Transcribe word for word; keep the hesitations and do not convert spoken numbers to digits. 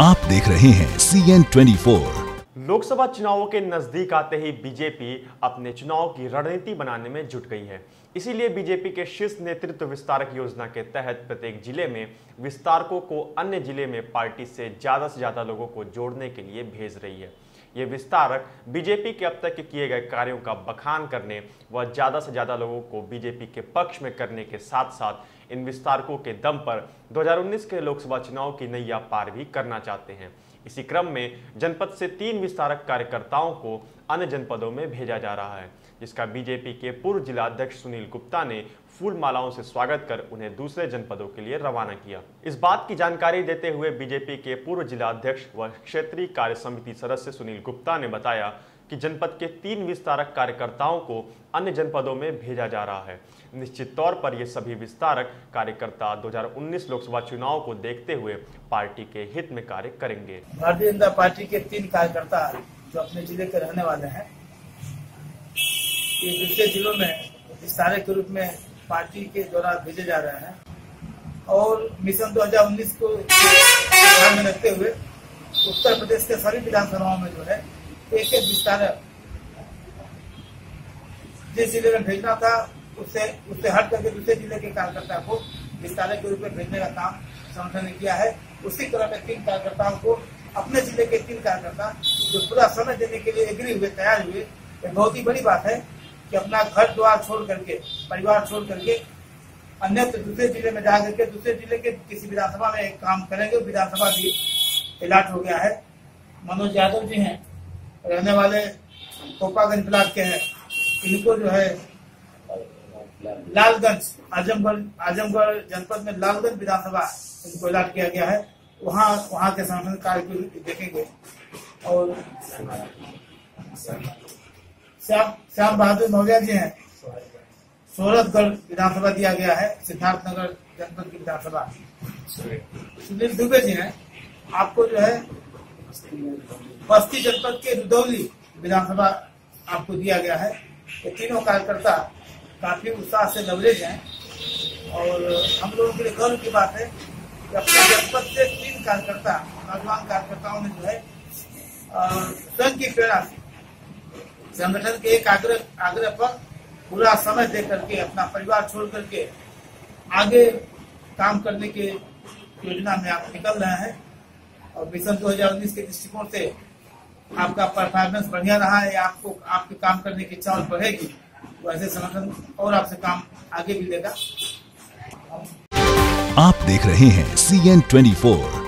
आप देख रहे हैं C N twenty four. Lok Sabha चुनावों के नजदीक आते ही बीजेपी अपने चुनाव की रणनीति बनाने में जुट गई है। इसीलिए बीजेपी के शीर्ष नेतृत्व विस्तारक योजना के तहत प्रत्येक जिले में विस्तारकों को अन्य जिले में पार्टी से ज्यादा से ज्यादा लोगों को जोड़ने के लिए भेज रही है। ये विस्तारक बीजेपी के अब तक किए गए कार्यों का बखान करने व ज़्यादा से ज़्यादा लोगों को बीजेपी के पक्ष में करने के साथ साथ इन विस्तारकों के दम पर दो हज़ार उन्नीस के लोकसभा चुनाव की नैया पार भी करना चाहते हैं। इसी क्रम में जनपद से तीन विस्तारक कार्यकर्ताओं को अन्य जनपदों में भेजा जा रहा है, जिसका बीजेपी के पूर्व जिलाध्यक्ष सुनील गुप्ता ने फूल मालाओं से स्वागत कर उन्हें दूसरे जनपदों के लिए रवाना किया। इस बात की जानकारी देते हुए बीजेपी के पूर्व जिलाध्यक्ष व क्षेत्रीय कार्य समिति सदस्य सुनील गुप्ता ने बताया कि जनपद के तीन विस्तारक कार्यकर्ताओं को अन्य जनपदों में भेजा जा रहा है। निश्चित तौर पर ये सभी विस्तारक कार्यकर्ता दो हज़ार उन्नीस लोकसभा चुनाव को देखते हुए पार्टी के हित में कार्य करेंगे। भारतीय जनता पार्टी के तीन कार्यकर्ता जो अपने जिले के रहने वाले हैं, ये दूसरे जिलों में विस्तारक के रूप में पार्टी के द्वारा भेजे जा रहे हैं और मिशन दो हज़ार उन्नीस को ध्यान में रखते हुए उत्तर प्रदेश के सभी विधानसभाओं में जो है एक एक विस्तारक जिस जिले में भेजना था उससे उससे हट करके दूसरे जिले के कार्यकर्ता को विस्तारक के रूप में भेजने का काम संगठन ने किया है। उसी तरह के तीन कार्यकर्ताओं को अपने जिले के तीन कार्यकर्ता जो पूरा समय देने के लिए एग्री हुए, तैयार हुए, ये बहुत ही बड़ी बात है कि अपना घर द्वार छोड़ करके, परिवार छोड़ करके अन्य दूसरे जिले में जा करके दूसरे जिले के किसी विधानसभा में काम करेंगे। विधानसभा भी अलॉट हो गया है। मनोज यादव जी हैं, रहने वाले कोपागंज ब्लॉक के हैं, इनको जो है लालगंज आजमगढ़ आजमगढ़ जनपद में लालगंज विधानसभा इनको अलॉट किया गया है। वहाँ वहाँ के संगठन कार्य देखेंगे। और श्याम श्याम बहादुर मौर्या जी हैं, सोरठगढ़ विधानसभा दिया गया है, सिद्धार्थनगर जनपद की विधानसभा। सुनील दुबे जी हैं, आपको जो है बस्ती जनपद के रुदौली विधानसभा आपको दिया गया है। ये तीनों कार्यकर्ता काफी उत्साह से लवरेज हैं और हम लोगों के लिए गर्व की बात है कि अपने जनपद से तीन कार्यकर्ता, नौजवान कार्यकर्ताओं ने जो है स्वयं की प्रेरणा से संगठन के एक आग्रह आग्रह पर पूरा समय दे करके अपना परिवार छोड़ करके आगे काम करने के योजना में आप निकल रहे हैं और मिशन दो हज़ार उन्नीस के दृष्टिकोण से आपका परफॉर्मेंस बढ़िया रहा है। आपको आपके काम करने की इच्छा और बढ़ेगी, वैसे संगठन और आपसे काम आगे भी लेगा। आप देख रहे हैं सी एन ट्वेंटी फोर।